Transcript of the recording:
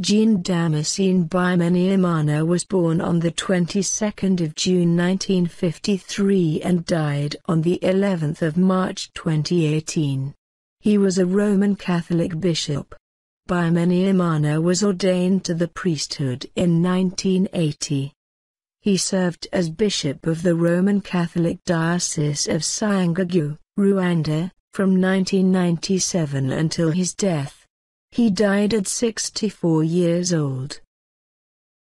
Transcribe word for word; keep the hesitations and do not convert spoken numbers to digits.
Jean Damascène Bimenyimana was born on the twenty-second of June nineteen fifty-three and died on the eleventh of March twenty eighteen. He was a Roman Catholic bishop. Bimenyimana was ordained to the priesthood in nineteen eighty. He served as bishop of the Roman Catholic Diocese of Cyangugu, Rwanda, from nineteen ninety-seven until his death. He died at sixty-four years old.